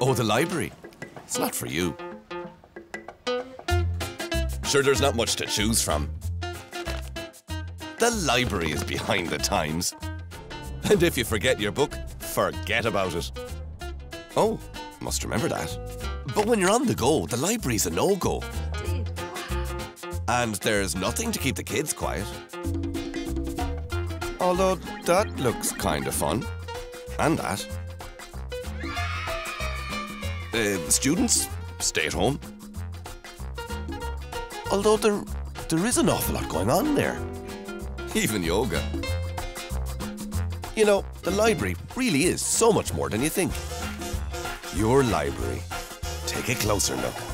Oh, the library. It's not for you. Sure, there's not much to choose from. The library is behind the times. And if you forget your book, forget about it. Oh, must remember that. But when you're on the go, the library's a no-go. And there's nothing to keep the kids quiet. Although that looks kind of fun. And that. Students, stay at home. Although there is an awful lot going on there. Even yoga. You know, the library really is so much more than you think. Your library. Take a closer look.